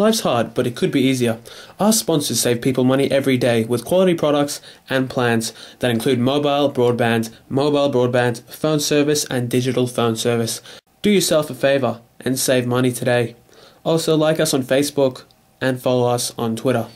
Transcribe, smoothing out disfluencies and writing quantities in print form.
Life's hard, but it could be easier. Our sponsors save people money every day with quality products and plans that include mobile broadband, phone service, and digital phone service. Do yourself a favor and save money today. Also, like us on Facebook and follow us on Twitter.